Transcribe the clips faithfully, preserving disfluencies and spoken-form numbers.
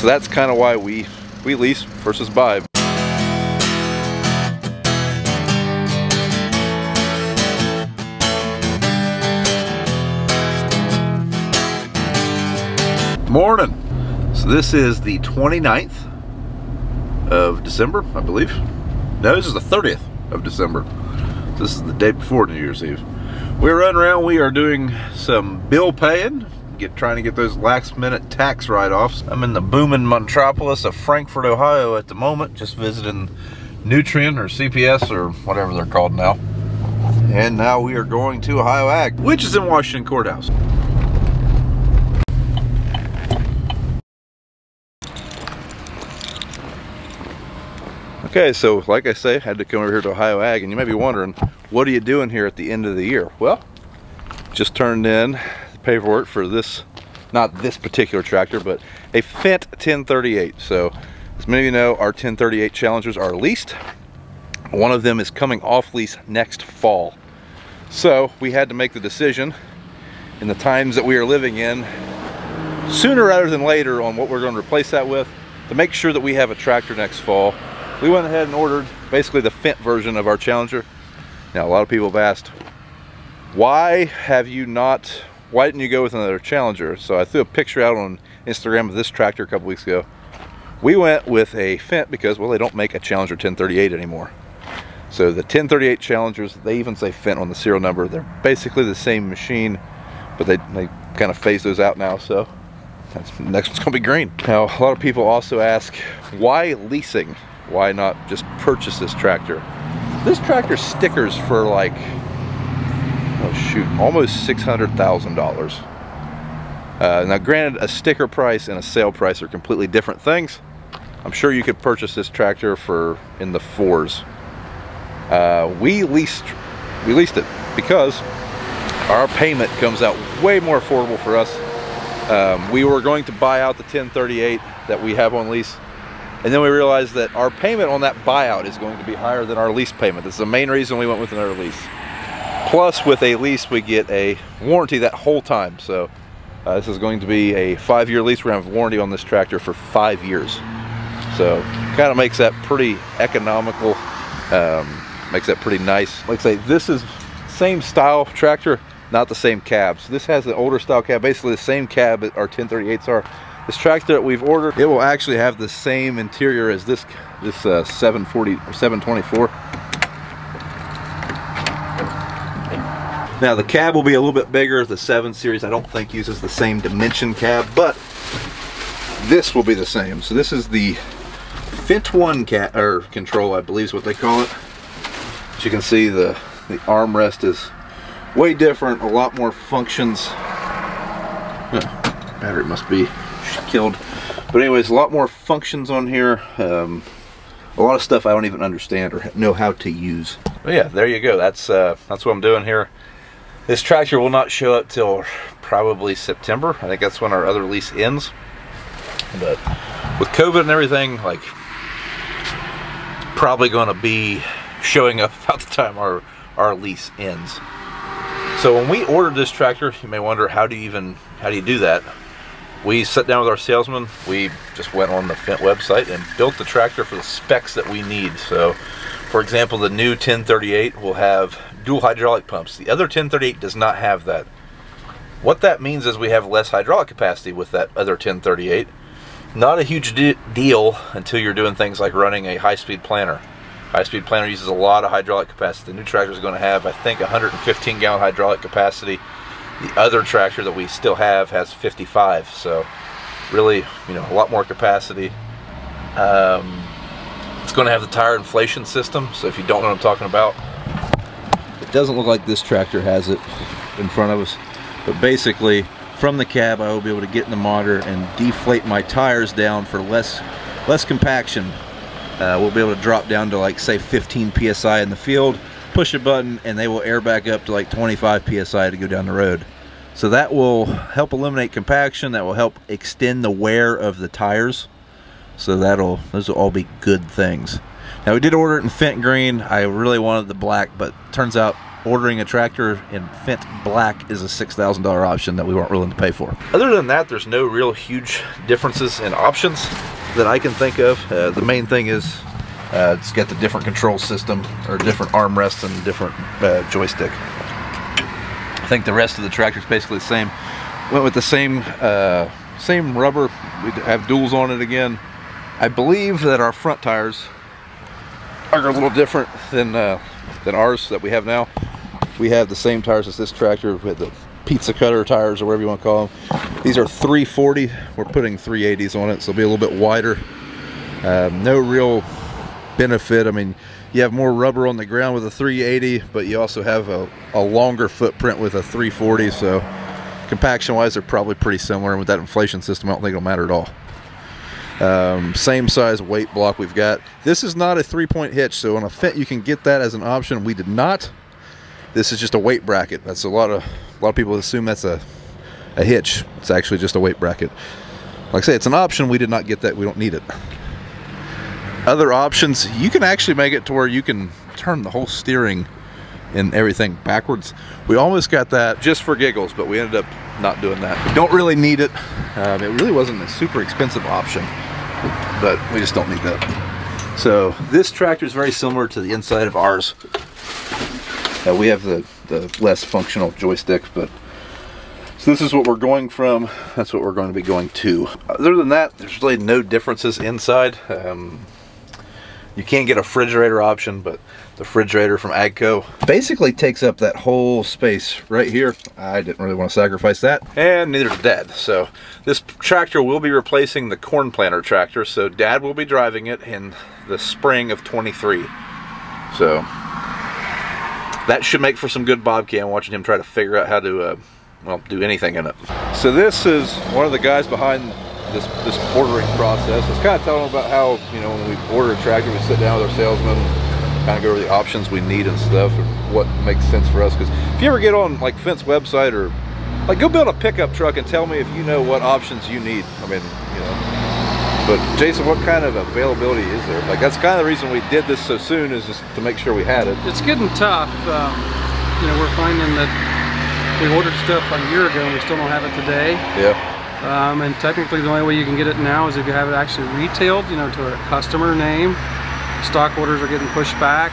So that's kind of why we we lease versus buy. Morning. So this is the twenty-ninth of December, I believe. No, this is the thirtieth of December. This is the day before New Year's Eve. We're running around. We are doing some bill paying, get trying to get those last minute tax write-offs. I'm in the booming metropolis of Frankfort, Ohio at the moment, just visiting Nutrien or C P S or whatever they're called now. And now we are going to Ohio Ag, which is in Washington Courthouse. Okay, so like I say, I had to come over here to Ohio Ag, and you may be wondering, what are you doing here at the end of the year? Well, just turned in the paperwork for this, not this particular tractor, but a Fendt ten thirty-eight. So, as many of you know, our ten thirty-eight Challengers are leased. One of them is coming off lease next fall. So, we had to make the decision in the times that we are living in, sooner rather than later, on what we're going to replace that with, to make sure that we have a tractor next fall. We went ahead and ordered basically the Fendt version of our Challenger. Now, a lot of people have asked, why have you not, why didn't you go with another Challenger? So I threw a picture out on Instagram of this tractor a couple weeks ago. We went with a Fendt because, well, they don't make a Challenger ten thirty-eight anymore. So the ten thirty-eight Challengers, they even say Fendt on the serial number. They're basically the same machine, but they, they kind of phase those out now, so that's, the next one's gonna be green. Now, a lot of people also ask, why leasing? Why not just purchase this tractor? This tractor stickers for like, oh shoot, almost six hundred thousand dollars. Uh, now granted, a sticker price and a sale price are completely different things. I'm sure you could purchase this tractor for in the fours. Uh, we, leased, we leased it because our payment comes out way more affordable for us. Um, we were going to buy out the ten thirty-eight that we have on lease, and then we realized that our payment on that buyout is going to be higher than our lease payment. That's the main reason we went with another lease. Plus, with a lease, we get a warranty that whole time. So uh, this is going to be a five-year lease. We're going to have warranty on this tractor for five years. So kind of makes that pretty economical, um, makes that pretty nice. Like I say, this is same style tractor, not the same cab. So this has an older style cab, basically the same cab that our ten thirty-eights are. This tractor that we've ordered, it will actually have the same interior as this this uh, seven forty or seven twenty-four. Now the cab will be a little bit bigger. The seven series I don't think uses the same dimension cab, but this will be the same. So this is the Fendt one cab or control, I believe is what they call it. As you can see, the the armrest is way different. A lot more functions. Huh, battery must be killed. But anyways, a lot more functions on here. Um, a lot of stuff I don't even understand or know how to use. But yeah, there you go. That's uh, that's what I'm doing here. This tractor will not show up till probably September. I think that's when our other lease ends. But with COVID and everything, like, probably going to be showing up about the time our our lease ends. So when we ordered this tractor, you may wonder, how do you even how do you do that? We sat down with our salesman. We just went on the Fendt website and built the tractor for the specs that we need. So, for example, the new ten thirty-eight will have dual hydraulic pumps. The other ten thirty-eight does not have that. What that means is we have less hydraulic capacity with that other ten thirty-eight. Not a huge de deal until you're doing things like running a high-speed planter. High-speed planter uses a lot of hydraulic capacity. The new tractor is going to have, I think, one hundred fifteen gallon hydraulic capacity. The other tractor that we still have has fifty-five, so really, you know, a lot more capacity. Um, it's going to have the tire inflation system, so if you don't know what I'm talking about, it doesn't look like this tractor has it in front of us, but basically from the cab I will be able to get in the monitor and deflate my tires down for less less compaction. Uh, we'll be able to drop down to, like, say fifteen P S I in the field, push a button, and they will air back up to like twenty-five P S I to go down the road. So that will help eliminate compaction. That will help extend the wear of the tires. So that'll, those will all be good things. Now, we did order it in Fendt green. I really wanted the black, but turns out ordering a tractor in Fendt black is a six thousand dollar option that we weren't willing to pay for. Other than that, there's no real huge differences in options that I can think of. Uh, the main thing is uh, it's got the different control system, or different armrest and different uh, joystick. I think the rest of the tractor is basically the same. Went with the same uh, same rubber. We have duals on it again. I believe that our front tires are a little different than uh, than ours that we have now. We have the same tires as this tractor with the pizza cutter tires, or whatever you want to call them. These are three forty. We're putting three eighties on it, so it'll be a little bit wider. Uh, no real benefit. I mean, you have more rubber on the ground with a three eighty, but you also have a, a longer footprint with a three forty. So compaction wise, they're probably pretty similar, and with that inflation system, I don't think it'll matter at all. Um, same size weight block we've got. This is not a three-point hitch, so on a Fendt you can get that as an option. We did not. This is just a weight bracket. That's a lot of a lot of people assume that's a a hitch. It's actually just a weight bracket. Like I say, it's an option. We did not get that. We don't need it. Other options, you can actually make it to where you can turn the whole steering and everything backwards. We almost got that just for giggles, but we ended up not doing that. We don't really need it. Um, it really wasn't a super expensive option, but we just don't need that. So this tractor is very similar to the inside of ours. Uh, we have the, the less functional joystick, but so this is what we're going from. That's what we're going to be going to. Other than that, there's really no differences inside. Um, You can get a refrigerator option, but the refrigerator from Agco basically takes up that whole space right here. I didn't really want to sacrifice that, and neither did Dad. So this tractor will be replacing the corn planter tractor, so Dad will be driving it in the spring of twenty-three. So that should make for some good bobcat, watching him try to figure out how to, uh, well, do anything in it. So this is one of the guys behind This, this ordering process. It's kind of telling them about how, you know, when we order a tractor, we sit down with our salesman, kind of go over the options we need and stuff, and what makes sense for us. Because if you ever get on like Fendt's website, or like go build a pickup truck and tell me if you know what options you need. I mean, you know, but Jason, what kind of availability is there? Like, that's kind of the reason we did this so soon, is just to make sure we had it. It's getting tough. Um, you know, we're finding that we ordered stuff like a year ago and we still don't have it today. Yeah. Um, and technically the only way you can get it now is if you have it actually retailed, you know, to a customer name. Stock orders are getting pushed back.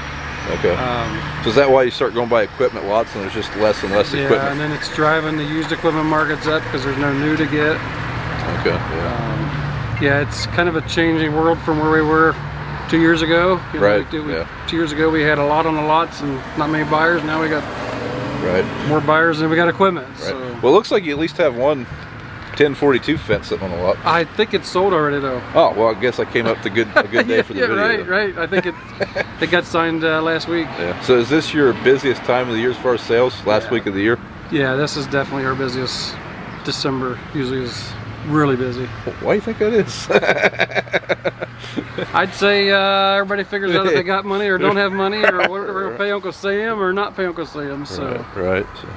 Okay. Um, so is that why you start going by equipment lots and there's just less and less yeah, equipment? Yeah, and then it's driving the used equipment markets up because there's no new to get. Okay. Yeah. Um, yeah, it's kind of a changing world from where we were two years ago. You know, right. We, we, yeah. Two years ago we had a lot on the lots and not many buyers. Now we got right. more buyers than we got equipment. Right. So. Well, it looks like you at least have one ten forty-two Fendt sitting on a lot. I think it's sold already though. Oh, well, I guess I came up the good a good day yeah, for the yeah, video. Right, though. right. I think it, it got signed uh, last week. Yeah. So is this your busiest time of the year as far as sales, last yeah. week of the year? Yeah, this is definitely our busiest. December usually is really busy. Well, why do you think that is? I'd say uh, everybody figures out if they got money or don't have money, or whatever, right. pay Uncle Sam or not pay Uncle Sam. So. Right, right. So.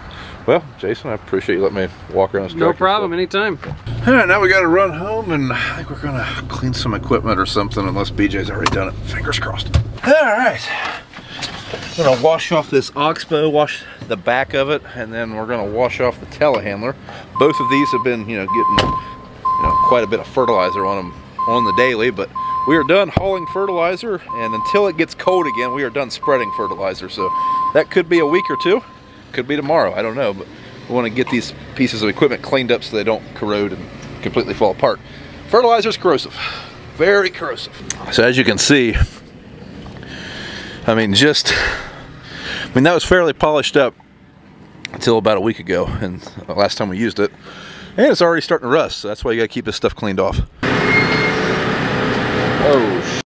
Well, Jason, I appreciate you letting me walk around this tractor. No problem, anytime. All right, now we got to run home, and I think we're going to clean some equipment or something, unless B J's already done it. Fingers crossed. All right. I'm going to wash off this oxbow, wash the back of it, and then we're going to wash off the telehandler. Both of these have been, you know, getting you know, quite a bit of fertilizer on them on the daily, but we are done hauling fertilizer, and until it gets cold again, we are done spreading fertilizer. So that could be a week or two. Could be tomorrow, I don't know, but we want to get these pieces of equipment cleaned up so they don't corrode and completely fall apart. Fertilizer is corrosive, very corrosive. So as you can see, I mean, just, I mean, that was fairly polished up until about a week ago, and the last time we used it, and it's already starting to rust, so that's why you got to keep this stuff cleaned off. Oh, shit.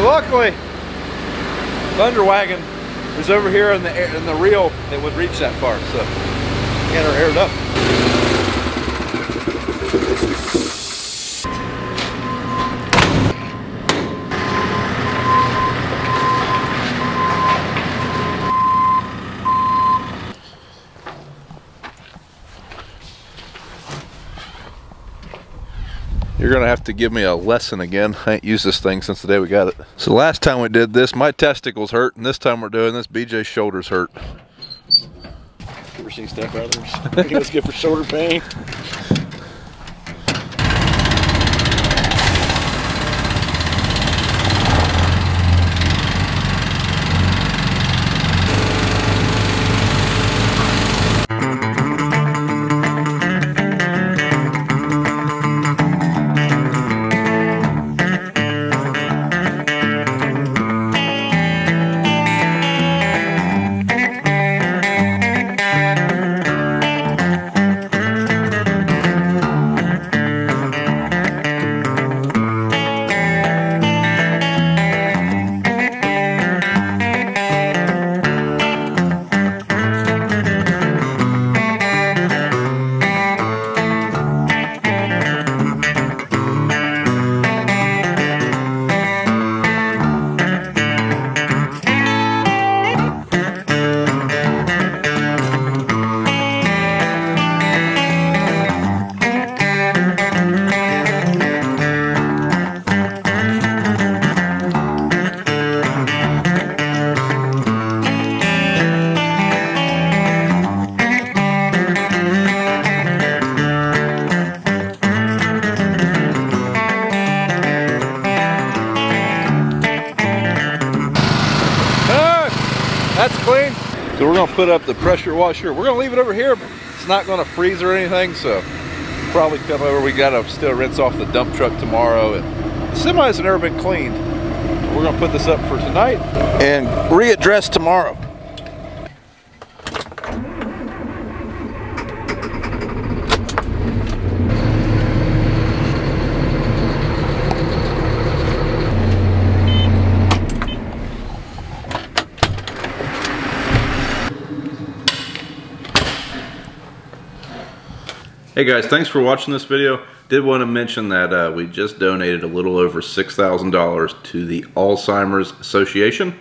Luckily, Thunder Wagon was over here in the air, in the reel that would reach that far, so get her aired up. You're gonna have to give me a lesson again. I ain't used this thing since the day we got it. So last time we did this, my testicles hurt, and this time we're doing this, B J's shoulders hurt. Ever seen Step Brothers? I think it's good for shoulder pain. So we're gonna put up the pressure washer. We're gonna leave it over here, but it's not gonna freeze or anything, so probably come over. We gotta still rinse off the dump truck tomorrow. And the semi has never been cleaned. We're gonna put this up for tonight and readdress tomorrow. Hey guys, thanks for watching this video. Did want to mention that uh, we just donated a little over six thousand dollars to the Alzheimer's Association.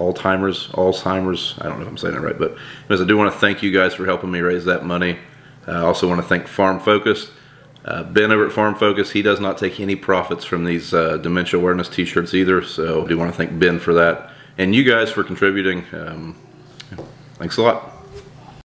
Alzheimer's, Alzheimer's, I don't know if I'm saying that right, but anyways, I do want to thank you guys for helping me raise that money. I uh, also want to thank Farm Focus. Uh, Ben over at Farm Focus, he does not take any profits from these uh, dementia awareness t-shirts either, so I do want to thank Ben for that. And you guys for contributing. Um, thanks a lot.